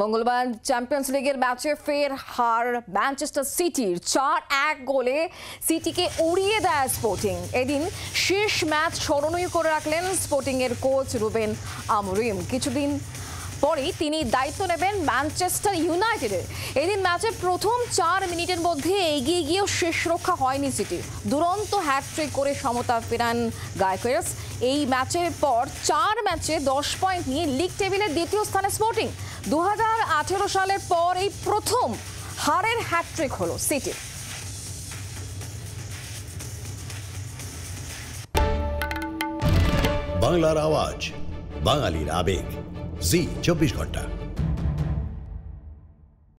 মঙ্গলবার চ্যাম্পিয়ন্স লিগের ম্যাচে ফের হার ম্যানচেস্টার সিটির ৪-১ গোলে সিটিকে উড়িয়ে দেয় স্পোর্টিং। এদিন শেষ ম্যাচ স্মরণীয় করে রাখলেন স্পোর্টিংয়ের কোচ রুবেন আমরিম। কিছুদিন পরেই তিনি দায়িত্ব নেবেন ম্যানচেস্টার ইউনাইটেডের। এদিন ম্যাচের প্রথম ৪ মিনিটের মধ্যে এগিয়ে গিয়েও শেষ রক্ষা হয়নি সিটি। দুরন্ত হ্যাটট্রিক করে সমতা ফেরান গায়কেরস। এই ম্যাচের পর ৪ ম্যাচে ১০ পয়েন্ট নিয়ে লিগ টেবিলের দ্বিতীয় স্থানে স্পোর্টিং। ২০১৮ সালের পর এই প্রথম হারের হ্যাটট্রিক হলো সিটির। বাংলার আওয়াজ, বাঙালির আবেগ, Zee 24 घंटा।